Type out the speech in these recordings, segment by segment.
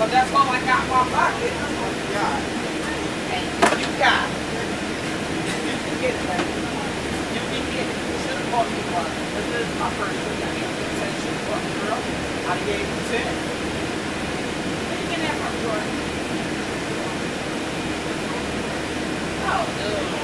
But that's all I got in my pocket. You got it. You can get it, man. You can get it. You should have bought me one. This is my first thing. I gave you 10 shoes for the girl. I gave you 10. You can have my girl. Oh, dude.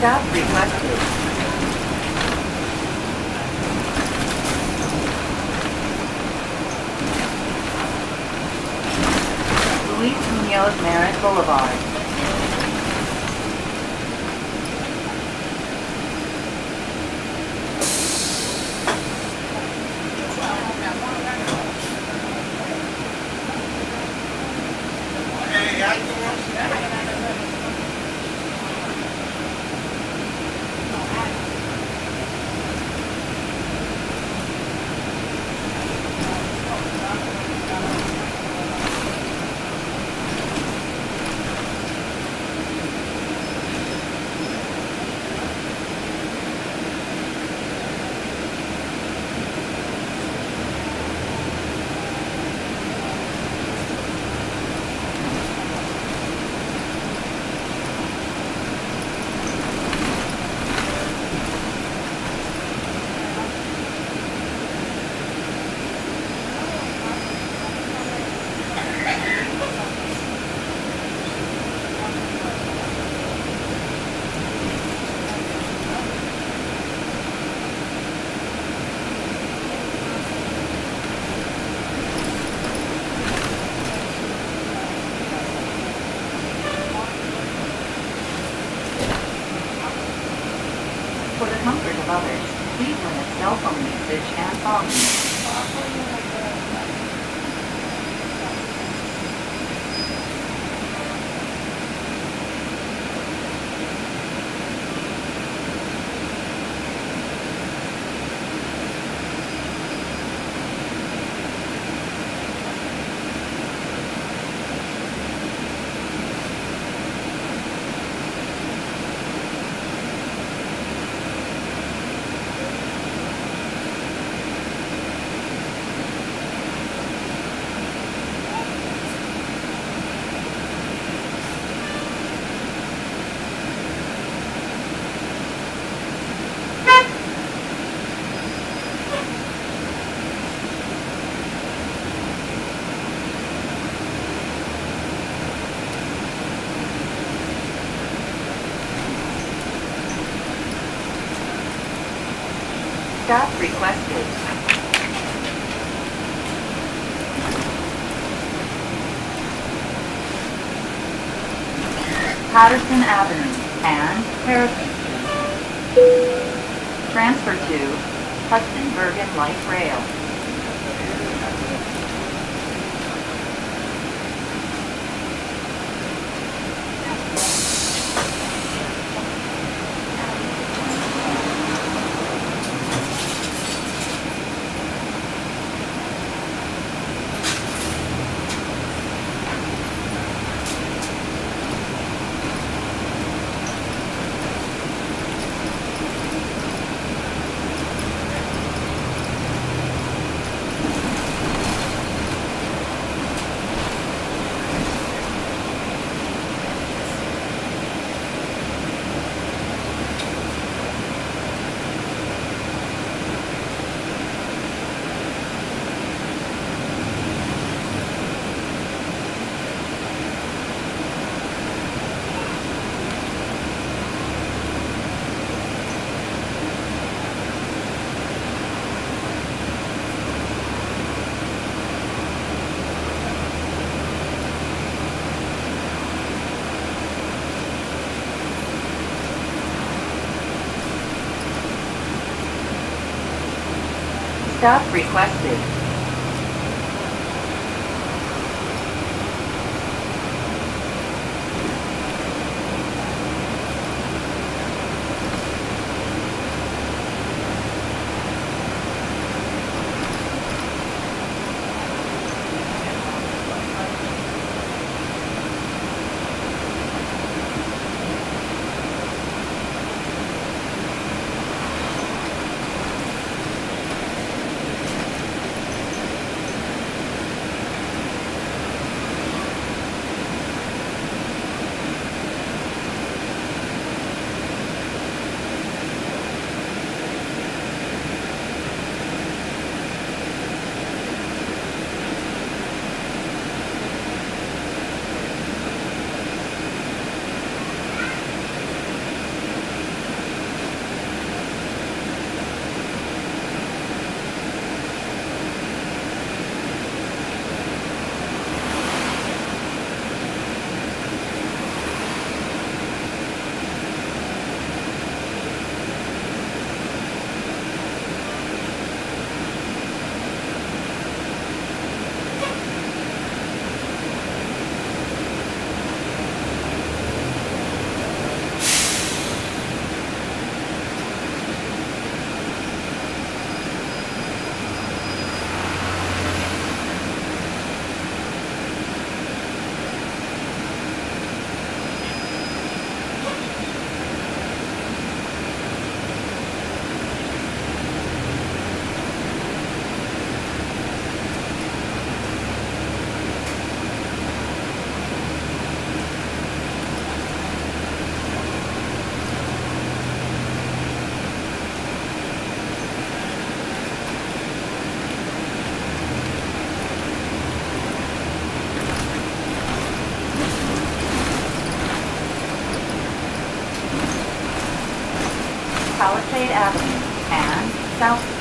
Stop requested. Luis Munoz Marin Boulevard. comfort of others, please limit cell phone usage and volume. Stop requested. Paterson Avenue and Harrison Street. Transfer to Hudson Bergen Light Rail. Stop requested. Palisade Avenue and South Street.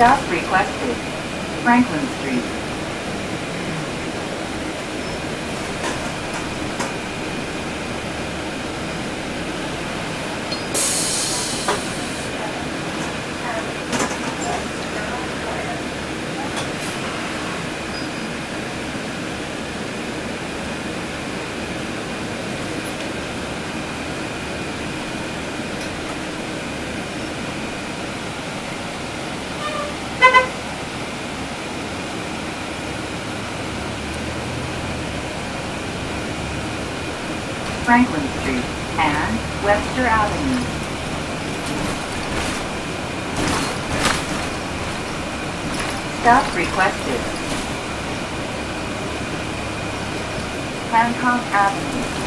Stop requested. Franklin Street. Franklin Street and Webster Avenue. Stop requested. Hancock Avenue.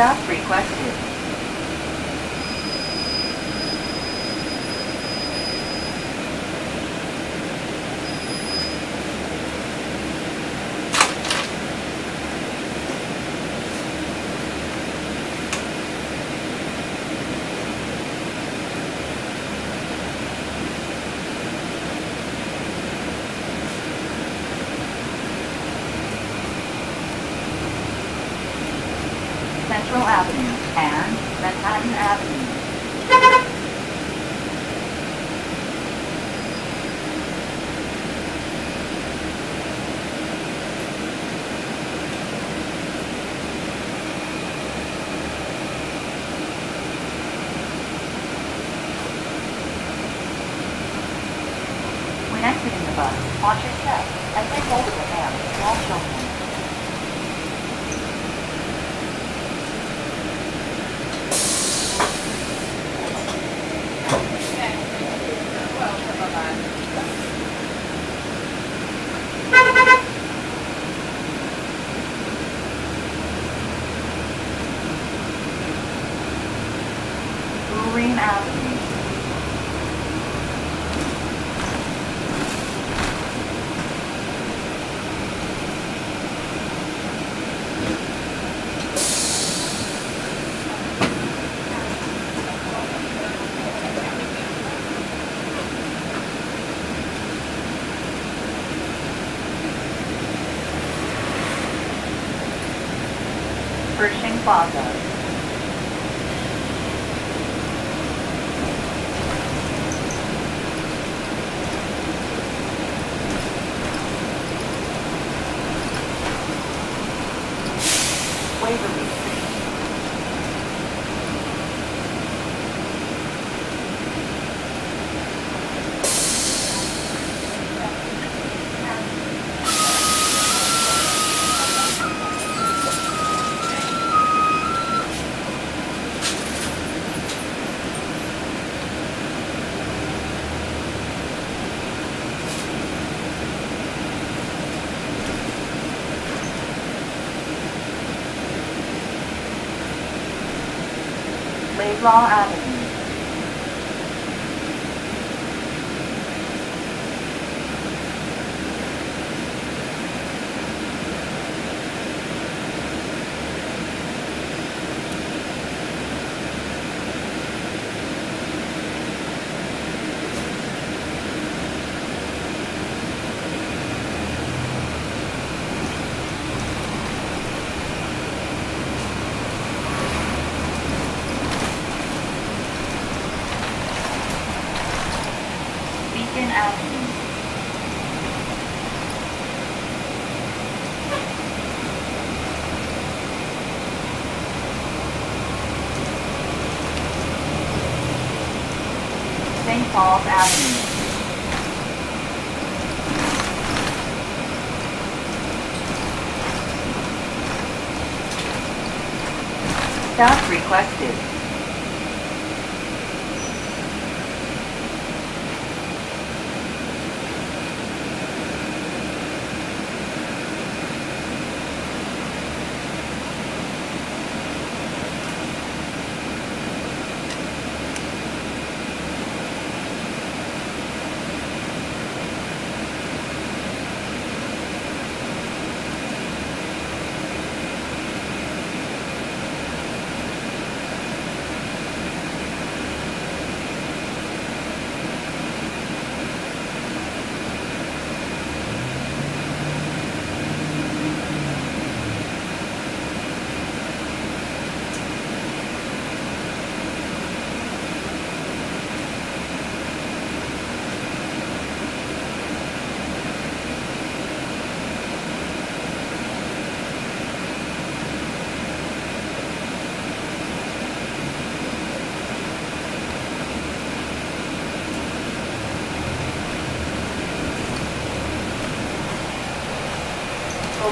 Stop requested. Central Avenue and Manhattan Avenue. When exiting the bus, watch your step and take hold of the hand while children. Pershing Plaza. Waverly Street. Law Avenue. St. Paul's Avenue. Stop requested.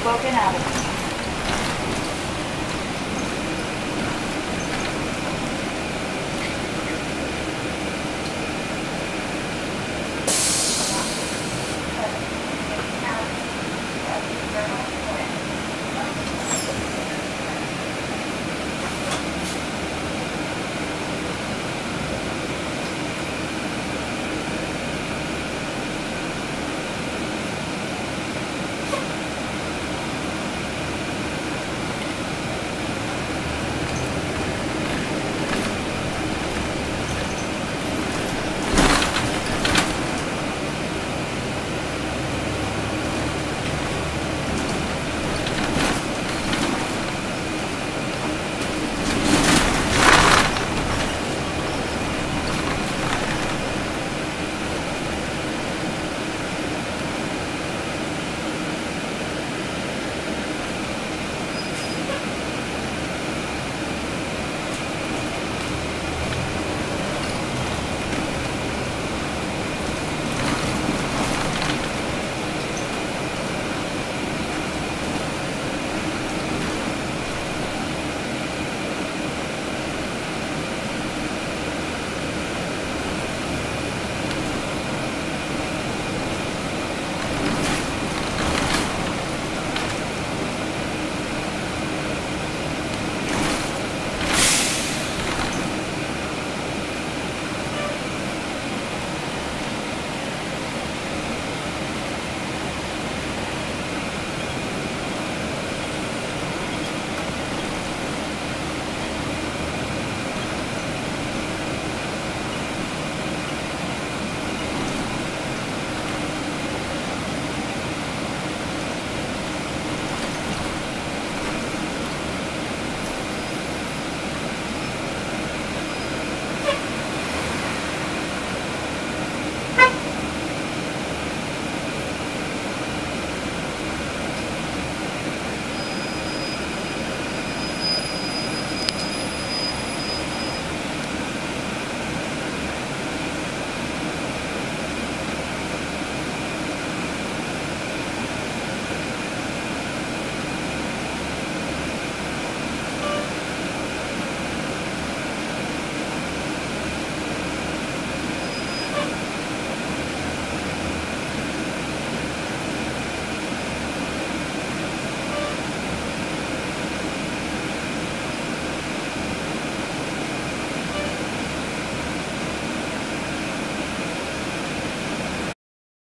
Hoboken Avenue.